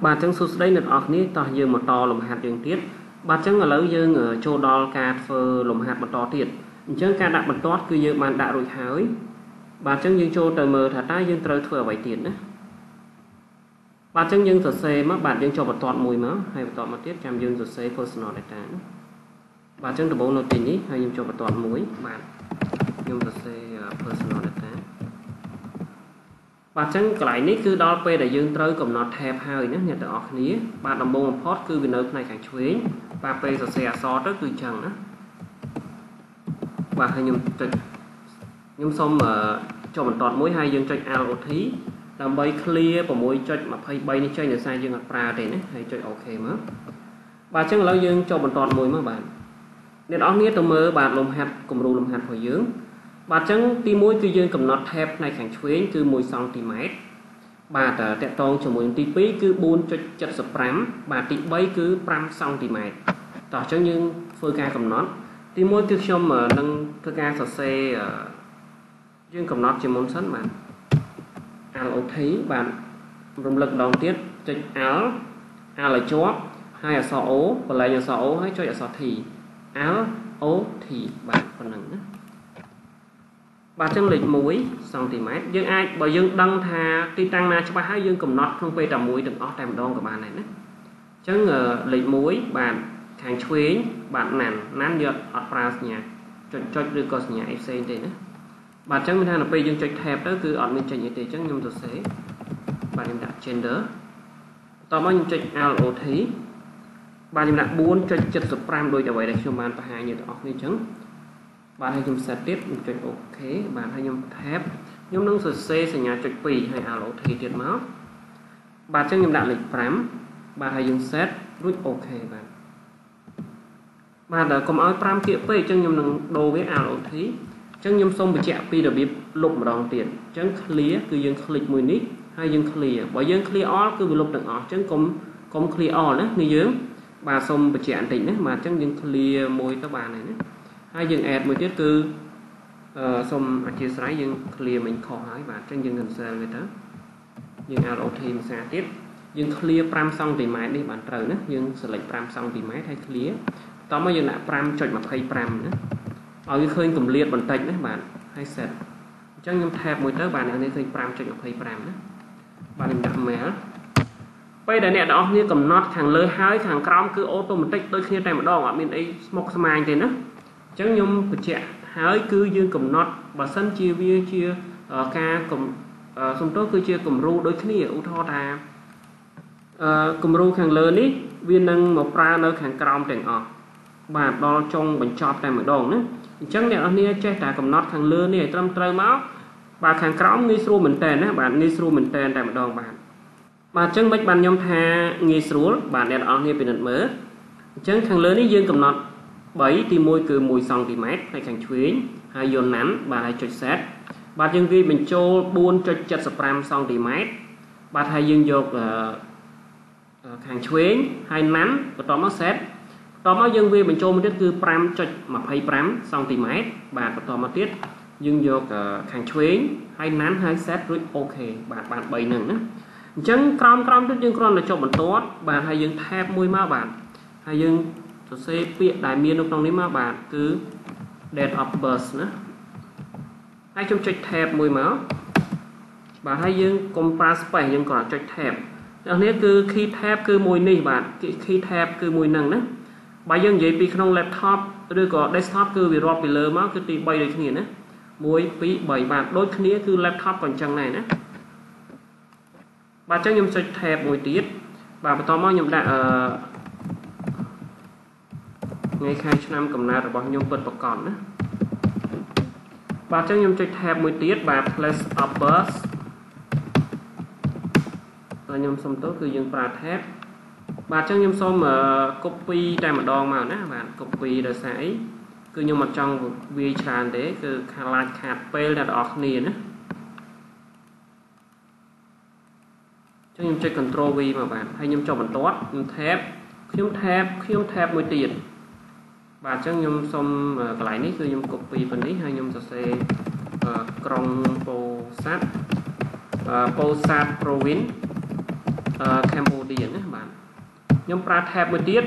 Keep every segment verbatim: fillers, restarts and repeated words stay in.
Bà chẳng sụt đây nè ọt ní tỏ dương một to lồng hạt dương tiết bà chẳng ở lỡ dương ở chỗ đo cà phơ lồng hạt một to tiệt chẳng ca đặt một toát cứ dương bàn đã rồi hái bà chẳng dương chỗ trời mờ thả tay dương trời thừa vậy tiền đó bà chẳng dương sụt xe mắc bạn dương cho một toát mùi máu hay một toát một tiết chạm dương sụt xe personal đại tán bà chẳng được bố nội tình ý hay dương cho một toát muối bạn dương sụt xe personal đại tán và chẳng lại nít cứ đo p đại dương tới cùng nó thẹp hơi nữa nhận được ọt ní và đồng bộ một post cứ nơi này cảnh chuối và p giờ xe so rất từ chừng đó và hay nhung trịch nhung xong mà cho mình toàn mỗi hai dương trịch ao thí làm bay clear của mỗi trịch mà hay bay đi chơi được sai dương ngặt pra thì nữa hay chơi ok mà và chẳng là dương cho mình toàn mùi mà bạn nên ọt ní tôi mơ bạn lồng hạt cùng rù lồng hạt hồi dưỡng bà chẳng tí mũi cư dương cầm nọt thép này khẳng chuyến cư mùi xong tí mát bà ta tẹt tôn cho mùi tí phí cư buôn cho chất sập rám bà tí bấy cư pram xong tí mát tỏ chẳng nhưng phơi ca cầm nọt tí mũi cư xong mà nâng cơ ca sọ xe dương cầm nọt trên môn sắt mà áo ấu thấy bạn rung lực đòn tiết trách áo áo là chóp hai là sọ ố và lại là sọ ố hay cho là sọ thì áo ố thì bạn còn nâng nữa bà chân lịch mũi xong thì mát dương ai bởi dương đăng thà tuy tăng na cho bà hai dương cầm nọt không quay tầm mũi đừng ót tầm đoan của bà này nữa chứ ngờ lịch mũi bạn thằng chuyến bạn nản nán nhật ọt pras nhà cho cho đưa con nhà fc thì nữa bà chân mình thà là bây dương chơi thẹp đó cứ ọt mình chơi như thế chân nhung rồi xế bà nhung đặt trên đó tao mới nhung chơi ao ổ thí bà nhung đặt buôn chơi chật sập ram đôi cho vậy để cho bạn và hai nhật ọt như trứng bạn hãy dùng sạch tiếp một chuyện ok bạn hãy dùng thép nhóm nâng sửa xe sẽ nhà trịch bì hay ảo lỗ thì tiệt máu bạn chẳng nhầm đạn lịch prám bạn hãy dùng xét rút ok bạn bạn đã có áo pram kia về chẳng nhầm nâng đồ với ảo lỗ thí chẳng nhầm xong bị chạm pi được biết lục mà đòn tiền chẳng clear cứ dừng click mười nít hay dừng clear bởi dừng clear all cứ bị lục được off chẳng cũng cũng clear all nữa như dướng bà xong bị chạm tỉnh nữa mà chẳng dừng clear môi các bạn này nữa hai dừng ad một tiết cư uh, xong chia sẻ dừng clear mình khó hỏi và trên dừng hình xe người ta dừng ao đầu thì mình xa tiếp dừng clear pram xong thì máy đi bạn trời nữa dừng select pram xong thì máy thay clear tóm bây giờ lại pram chọn mặt hay pram nữa ở cái khơi cùng liệt bằng tạch đấy bạn hay set chẳng nhầm thẹp một tới bạn ở đây thì pram chọn mặt hay pram nữa bạn mình đặt mé bây giờ nè đó như cầm nốt thằng lơi hai thằng crom cứ automatic đôi khi này một đo ở bên ấy smoke smile thì nữa chẳng nhung của trẻ hái cư dương cùng nọt và sân chia bia chia uh, ca cùng uh, xong tốt cư chia cùng ru đối khí hiệu thọ ta uh, cùng ru càng lớn ít viên nâng một pra nơi càng còng đèn ọt và đo trong bánh chọp này một đòn nữa chẳng lẽ anh chơi ta cùng nọt càng lớn này trong trời máu và càng còng nghi xu mình tên á bạn nghi xu mình tên tại một đòn bạn mà chẳng bách bàn nhom tha nghi xu bạn đèn ọt nghe bị nứt mỡ chẳng càng lớn ấy dương cùng nọt bảy thì môi cừ mùi xong thì mát hay càng chuyến hay dồn nắn và hay chụp xét và dương vi mình cho buôn cho chặt spam xong thì mát và hay dương dột càng chuyến hay nắn và tóm nó xét tóm nó dương vi mình cho một tiết cư pram cho mà hay pram xong thì mát và tóm nó tiết dương dột càng chuyến hay nắn hay xét rồi ok bạn bạn bảy nừng đó chẳng crom crom rất dương con là cho mình tốt và hay dương thép môi má bạn hay dương tôi sẽ viện đại miên lúc nóng mà bạn cứ dead of birth nữa hay trong trách thẹp mùi máu bạn hay dương compress bảy nhưng còn trách thẹp đó nghĩa cứ khi thép cứ mùi này bạn khi thép cứ mùi nâng đó bài dương dễ bị không laptop đưa có desktop cứ bị rọt bị lơ máu cứ tì bay được nghĩa nữa mùi phí bảy bạn đôi nghĩa cứ laptop còn chẳng này nữa bạn chắc nhầm trách thẹp mùi tiết và bà tóm mong nhầm đại uh, ngày khai năm cầm na rồi bọn nhung bật bật còn nữa và trong nhung chơi thẹp mười tiết và place of birth rồi nhung xong tốt cứ dương pha thép và trong nhung xong mà copy tay mà đòn mà nè bạn copy rồi sải cứ nhung mặt trong vi tràn để cứ highlight khạt pel là đọt nè nữa trong nhung chơi control v mà bạn hay nhung cho mình tốt nhung thép khiếm thép khiếm thép mười tiết và chắc nhung xong uh, lại nít cứ nhung copy phần nít hay nhung sẽ uh, krong posat uh, posat province Cambodia nhé bạn. Nhưng ra thẹp một tiết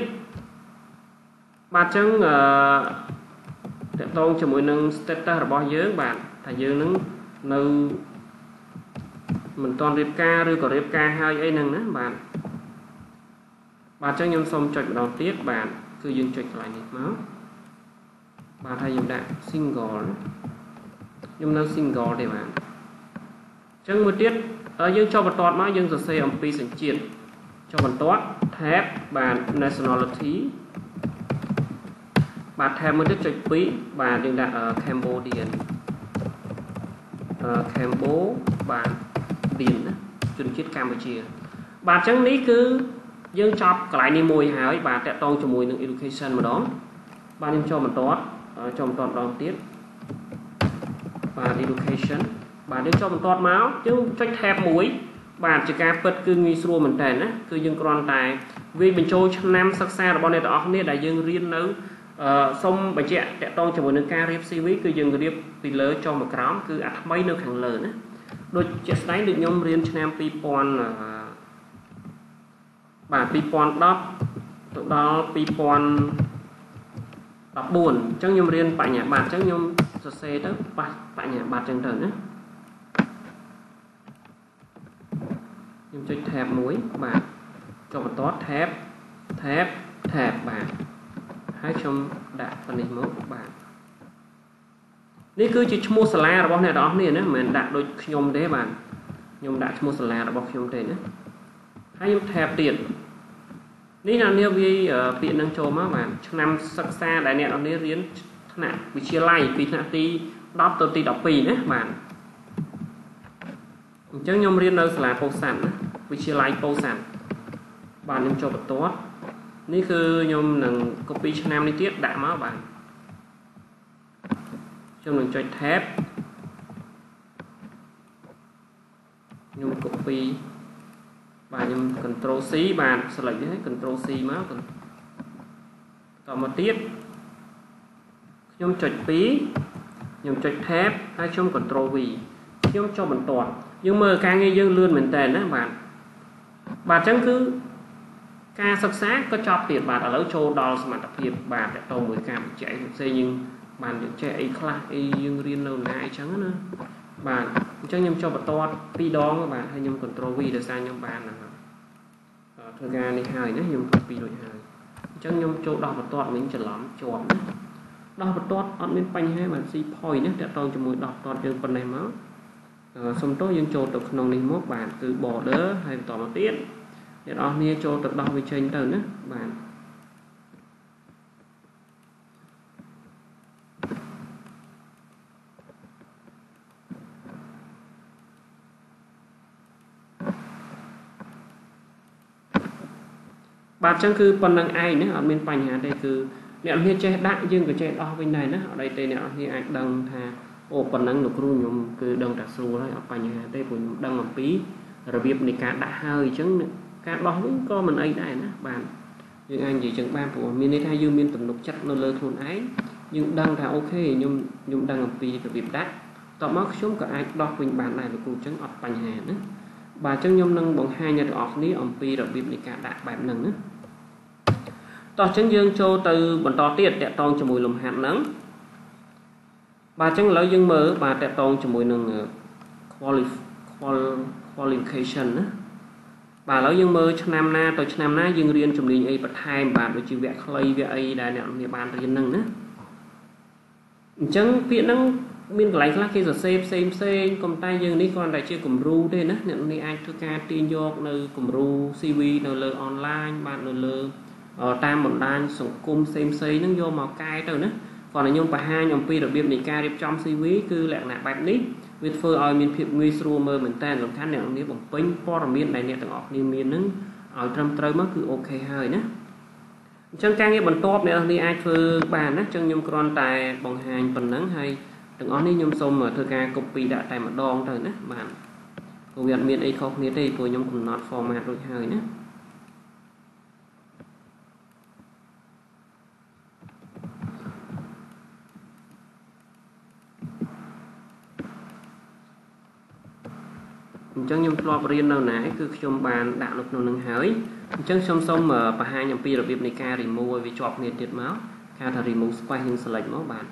bạn chẳng đẹp tôn cho mỗi nâng status bỏ dưỡng bạn thầy dưỡng nâng nâng mình toàn riêng ca rồi có riêng ca hai ấy nâng nâng bạn bạn chẳng nhâm xong chọn đầu tiết bạn cứ dương chọn lại nhịp máu bạn thầy dùng đạn single nhưng nâng single để bạn chẳng một tiết ở dương cho một toàn mà dương giờ xây âm phí sẵn triển cho mình tốt thép bàn nationality bạn thèm mới được quý và đừng đặt ở Cambodian ở Cambo bạn tiền chuẩn chiết Campuchia bạn chẳng lý cứ dương chọc lại đi mùi hái và tẹt tôn cho mùi những education mà đó bạn nên cho mình tốt cho mình toàn đoàn tiết và education bạn nên cho mình tốt máu chứ trách thép mũi bạn chỉ cần bật cứ nghi xua mình thèn á cứ dương còn tài vì mình trôi năm sắc xa là bọn này đó nên là dương riêng nữ xong bệnh trẻ trẻ con cho một nâng ca riêng xí cứ dương riêng vì lỡ cho một cám cứ ắt mấy nước hàng lớn á đôi trẻ đấy được nhóm riêng cho em pipon bạn pipon đó tụi đó pipon đọc buồn chẳng nhóm riêng tại nhà bạn chẳng nhóm sơ xe đó tại nhà bạn chẳng thần á nhưng chơi thép muối bạn cho một tót thép thép thép bạn hai trong đạn phần hình mẫu bạn nếu cứ chỉ mua salad bao này đó nè mình đặt đôi nhôm đấy bạn nhôm đặt mua salad bao nhôm đấy hai nhôm thép tiền ní là nếu vì tiền đang trộm á bạn trong năm sắc xa đại nè nó nế riến nè bị chia lay bị nè ti đắp tơ ti đọc pì đấy bạn chẳng nhôm riêng đâu là câu sản vì chia lại câu sản bạn nên cho bật tốt ní cứ nhôm nâng copy cho nam đi tiết đã máu bạn cho mình cho thép nhôm copy và nhôm control C bạn sẽ lấy hết control C máu còn một tiết nhôm chọn phí nhôm chọn thép hay trong control V nhôm cho mình toàn nhưng mà ca nghe dương lươn mình tên đó bạn bạn chẳng cứ ca sắp sát có cho tiền bạn ở lỡ châu đo mà đặc biệt bạn đã tồn mười cảm chạy xây nhưng bạn được chạy class y dương riêng lâu nãy chẳng nữa bạn chẳng nhầm cho bạn to pi đó các bạn hay nhầm control V để sang nhầm bạn là thơ ga này hai nữa nhầm pi đội hai chẳng nhầm châu đo và toàn mình chẳng lắm chọn đo và toàn ăn bên quanh hay bạn si poi nữa để tồn cho mỗi đọc toàn dương phần này máu xong tốt dân cho tập nông linh mốt bạn từ bỏ đỡ hay tỏ một tiết để đó nghe cho tập đọc về trên tờ nữa bạn bạn chẳng cứ phần năng ai nữa ở bên phành hả đây cứ nẹo nghe che đại dương của che đo bên này nữa ở đây tên nẹo nghe ảnh đồng thà ô phần năng được luôn nhung cứ đằng đặt xuống này ở phần nhà đây cũng đang làm phí rồi việc này cả đã hơi chứng cả đó cũng có mình ấy này nè bạn nhưng anh chỉ chứng ba của mình hay dương miên tổng lục chất nó lơ thôn ấy nhưng đang là ok nhưng nhưng đang làm phí rồi việc đã tỏ mắc xuống cả ai đo mình bạn này được cùng chứng ở phần nhà nữa bà chứng nhung nâng bằng hai nhà được ở ní ông phí rồi việc này cả đã bạn nâng nữa tỏ chứng dương châu từ bọn to tiệt đẹp to cho mùi lùm hạt nắng bà chẳng lỡ dương mơ bà đẹp tôn cho mùi nâng qualification bà lỡ dương mơ cho nam na tôi cho nam na dương riêng trong liên ấy bật hai bà đối chịu vẹt lây vẹt ấy đại nẹo địa bàn riêng nâng nữa chẳng viện nâng miên lấy là khi giờ xem xem xem cầm tay dương đi con đại chia cùng ru đây nữa nhận đi ai thưa ca tin vô nơi cùng ru xê vê nơi lơ online bạn nơi lơ ở tam một đan sổ cung xem xem nâng vô màu cay rồi nữa còn là nhung và hai nhung pi đặc biệt này ca đẹp trong suy nghĩ cứ lẹn nạp bạch nít việt phơi ở miền thiệp nguy sưu mơ mình tên làm khán nẻo nếp bằng pin por miền này nè từng ọt đi miền nứng ở trong trời mất cứ ok hơi nhé trong ca nghe bằng top này đi ai phơi bàn á trong nhung con tài bằng hàng phần nắng hay từng ọt đi nhung sông mà thưa ca copy đã tài một đòn rồi nhé bạn công nhận miền ấy khóc như đây phơi nhung cùng not format rồi hơi nhé chân nhung lo bơi đâu nãy cứ trong bàn đạo nộp nô nương hới chân sông sông mở và hai nhầm pi là việc này ca remove vì chọc nghiền tiệt máu ca thà remove spike nhưng select máu bàn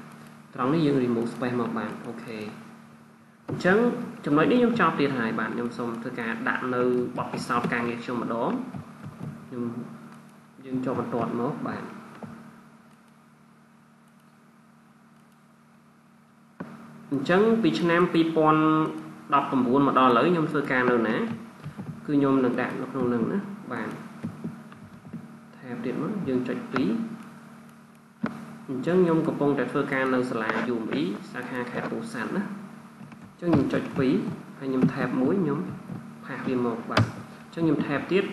trong đấy dương remove spike máu bàn ok chân trong đấy đấy nhung chọc tiệt hại bàn nhung sông thưa ca đạo nơi bọc cái sao càng nghiền trong mà đó nhưng dương cho một toàn máu bàn chân pi nam pi pon đọc cầm buôn mà đo lấy nhôm sơ ca nữa nè cứ nhôm lần đạn đọc lần lần nữa bàn thèm tiền mất dương trạch tí chân nhôm cầm bông trạch sơ ca nữa là dùng ý sang hai khép bổ sẵn đó chân nhôm trạch tí hay nhôm thẹp mũi nhôm hạ viên một bàn chân nhôm thẹp tiếp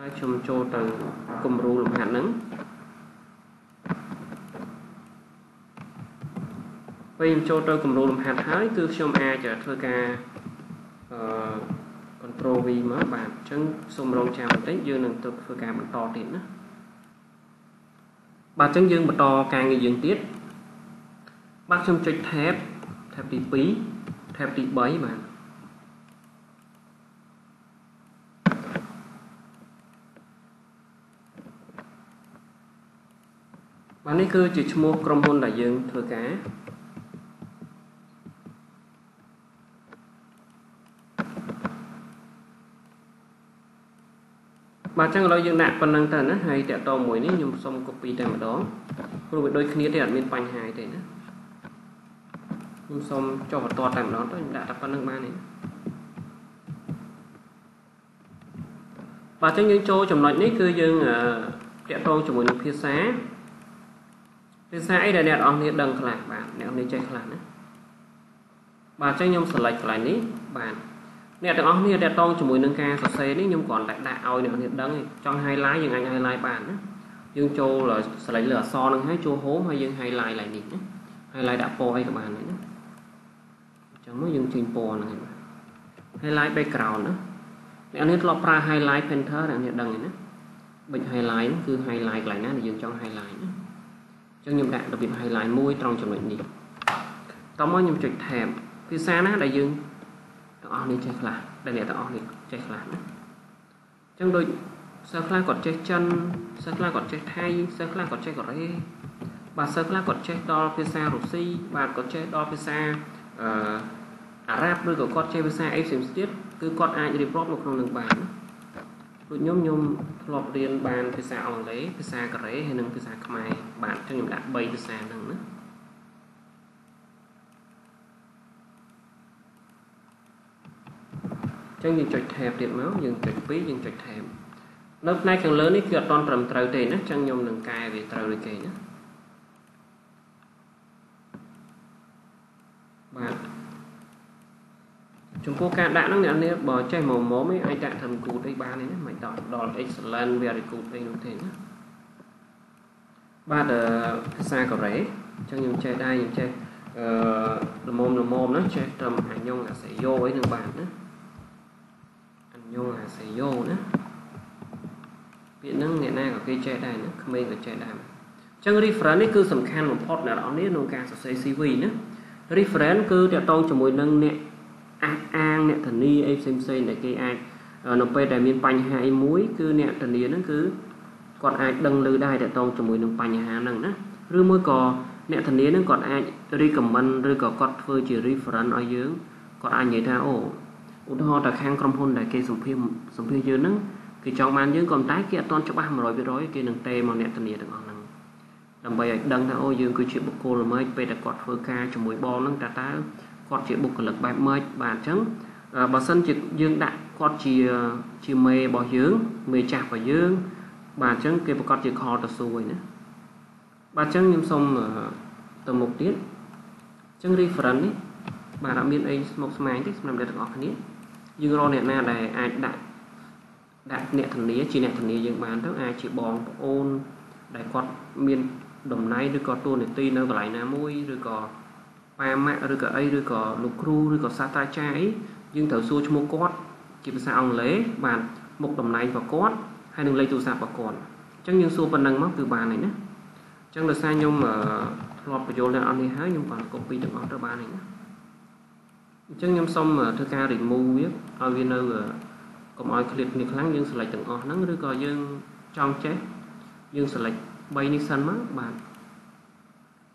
hai chùm trô từ cầm ru lục hạt nắng bây giờ cho tôi cầm đồ làm hạt hái cứ xôm a chở thưa ca control vi má bạn chân xôm rong chào đấy dương đừng tục thưa ca mình to tiền đó bà chân dương mà to càng người dương tiết bác xôm chơi thép thép tí phí thép tí bấy bạn bạn ấy cứ chỉ mua cầm hôn là dương thưa cá bà chẳng nói dương nạp còn năng thần á hay tẹo to mũi đấy nhưng xong copy tại mà đó rồi đôi khi tẹo miền bành hài thế nữa nhưng xong cho vào to tại đó tôi đã đặt con năng ba này bà chẳng những chỗ chồng nói nít cứ dương tẹo to chồng mũi nó phía xá phía xá ấy là đẹp ông thì đằng lại bạn đẹp ông đi chạy lại nữa bà chẳng nhung sờ lệch lại nít bạn nè tụi ông thì đẹp to cho mùi nâng ca sọt xe đấy nhưng còn đại đại oi nè hiện đăng trong hai lái dừng anh hai lái bàn đó dương châu là lấy lửa so nâng hái châu hố hay dương hai lái lại nhỉ hai lái đã po hay các bạn nữa chẳng mới dương trình po này hai lái background nữa nè anh hết lọp ra hai lái panther này hiện đăng này nữa bệnh hai lái nó cứ hai lái lại nè dương trong hai lái nữa trong nhiệm đại đặc biệt hai lái môi trong chuẩn bệnh gì tao mới nhầm trịch thèm phía xa nó đại dương ông đi chạy lại đây là ông đi chạy lại trong đôi sơ la còn chạy chân sơ la còn chạy thay sơ la còn chạy còn đấy bà sơ la còn chạy đo pizza Russi bà còn chạy đo pizza Ả Rập đôi của con chạy pizza Asian street cứ con ai đi blog một không được bàn tụi nhôm nhôm lọp điền bàn pizza ông lấy pizza cà rế hay nâng pizza Khmer bạn trong những đạn bay pizza nâng nữa chân dừng trạch thẹp điện máu dừng trạch phí dừng trạch thẹp lớp này càng lớn ấy kia toàn trầm trầu tiền á chân nhôm đường cài về trầu đi kề nhá bạn chúng cô ca đã nó nhận đi bỏ chạy màu mố mấy ai đã thầm cụ đây ba này nhá mày đọc đòn excellent very good đây nó thế nhá ba đờ xa cầu rễ chân nhôm chơi đai nhôm chơi là mồm là mồm nó chơi trầm hải nhông là sẽ vô ấy đường bạn đó vô là sẽ vô nữa viện năng ngày nay có cây che đài nữa không có che đài trong reference cứ sầm khan một pot là đó nếu nông ca sẽ xê vê nữa reference cứ để tông cho mùi năng nè an an nè thần ni em xê để cây ai nó về đại miền bành hai muối cứ nè thần ni nó cứ còn ai đằng lư đài để tông cho mùi nông bành hà năng nữa rư môi cò nè thần ni nó còn ai đi cầm mân rư cò cọt phơi chỉ reference ở dưới còn ai nhảy ra ổ họ đã khang cầm hôn đại kê sủng phim sủng phim dưới nắng thì trong màn dưới còn tái kia toàn cho ba mà rồi biết rồi kia nâng tê mà nẹt tần địa được ngon nâng làm vậy đăng thằng ôi dương cứ chuyện bục cô là mới về đặt cọt phơi ca cho mũi bò nâng ta ta cọt chuyện bục lực bài mới bàn trắng bà sân chuyện dương đại cọt chỉ chỉ mê bỏ dướng mê chạp vào dương bàn trắng kia bục cọt chuyện khó tơ xuôi nữa bàn trắng nhâm xong tầm một tiết trắng đi phần đấy bà đã biết ấy một máy tích làm đẹp ngọt nhất dương lo nè na này ai đặt đặt nẹt thần lý chỉ nẹt thần lý dương bán thức ai chỉ bòn ôn đại quạt miền đồng này rồi có tuôn để ti nó lại là môi rồi có ba mẹ rồi có ấy rồi có lục cru rồi có sa tai trái nhưng thở xua cho một cốt chỉ sao ông lấy bàn một đồng này và cốt hai đường lấy tù sạp và còn chẳng những xua phần năng mắc từ bàn này nhé chẳng được sai nhung mà lọt vào chỗ là ông đi hái nhưng còn copy được ngọt ra bàn này nhé Chứ nhóm xong mà thưa ca định mua biết ai viên đâu còn ai clip nhiều kháng dương select từng o nắng rồi coi dương trong chế dương select bay như xanh mắt bạn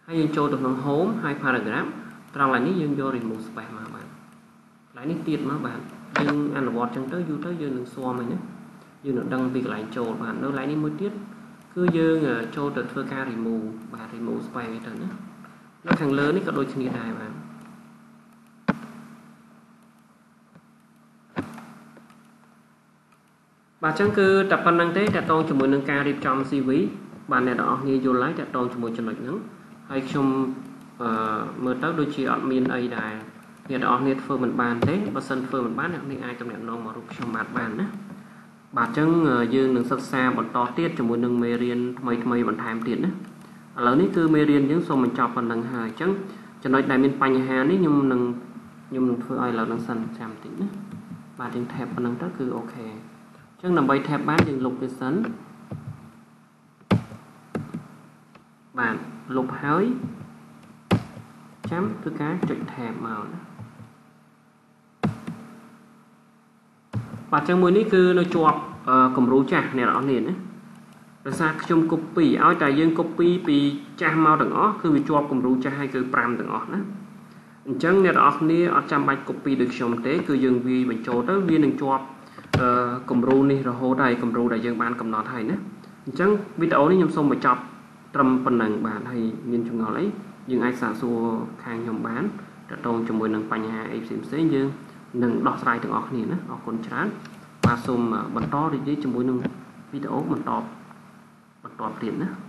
hay dương trôi được bằng hố hai paragraph trong lại những dương vô định một spam mà bạn lại những tiền mà bạn dương ăn vọt chẳng tới du tới dương đừng xua mình nhé dương được đăng việc lại trôi bạn đâu lại những mới tiết cứ dương trôi được thưa ca định mù và định mù spam vậy đó nó càng lớn ấy có đôi khi này bạn và chẳng cứ tập văn năng tế đặt tôn cho mỗi nâng ca đi trong xê vê bạn này đó nghe vô lái đặt tôn cho mỗi chân lệch nắng hay chung mơ tớ đôi chi admin A đài nghe đó nghe phương mình bàn thế và sân phương mình bán được nên ai trong đẹp nó mà rụt trong mặt bàn á bà chẳng dương nâng sắp xa bọn to tiết cho mỗi nâng mê riêng mây mây bọn thàm tiện á lớn ấy cứ mê riêng những số mình chọc phần nâng hài chẳng cho nói đại miên panh hà đấy nhưng nâng nhưng nâng phương ai là nâng sân chạm tiện á bà tiếng thẹp và nâng tất cứ ok chúng nằm bay thẹp bán những lục cái sấn bạn lục hới chấm thứ cá trịnh thẹp màu đó và trong mùi ní cứ nó chuột cầm rú chả này đó liền đấy rồi sao trong copy áo tài dương copy vì cha mau đừng ó cứ bị chuột cầm rú chả hay cứ pram đừng ó đó chẳng này đó ní ở trăm bạch copy được xong tế cứ dương vi mình cho tới viên đừng chuột cầm rú này rồi hô đây cầm rú đại dương ban cầm nó thầy nữa chẳng video này nhầm xong mà chọc trăm phần nặng bạn hay nhìn chung ngó lấy nhưng ai xả xua khang nhầm bán trả tôn cho mùi nâng bánh hà em xìm xế dương nâng đọc sai từng ọt này nữa ọt con chán và xùm bật to đi dưới cho mùi nâng video bật to bật to tiền nữa.